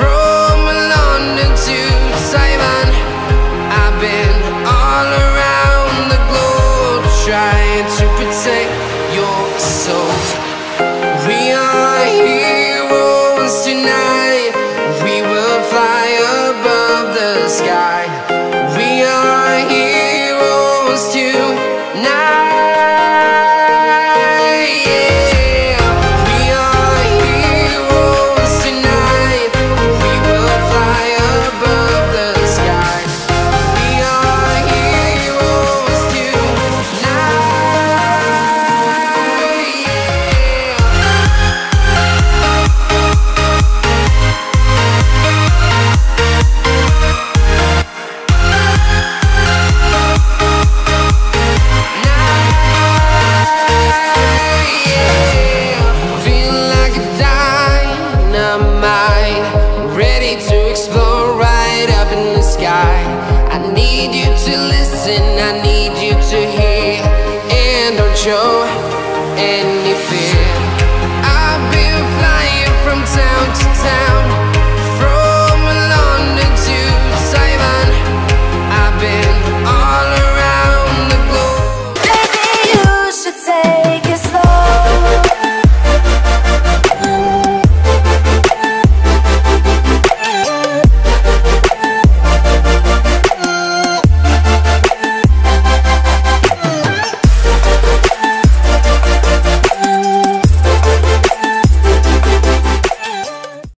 from London to Taiwan. I've been all around the globe, trying to protect your soul. We are heroes tonight. We will fly above the sky. We are heroes tonight. I need you to listen, I need you to hear. And don't show any